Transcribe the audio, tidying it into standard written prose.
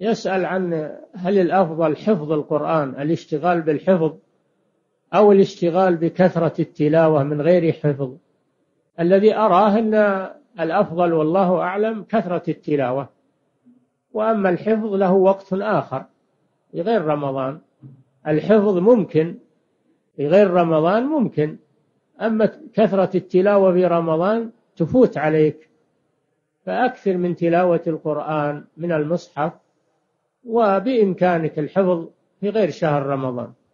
يسأل عن هل الأفضل حفظ القرآن، الاشتغال بالحفظ أو الاشتغال بكثرة التلاوة من غير حفظ؟ الذي أراه أن الأفضل والله أعلم كثرة التلاوة، وأما الحفظ له وقت آخر غير رمضان. الحفظ ممكن غير رمضان ممكن، أما كثرة التلاوة في رمضان تفوت عليك، فأكثر من تلاوة القرآن من المصحف، وبإمكانك الحفظ في غير شهر رمضان.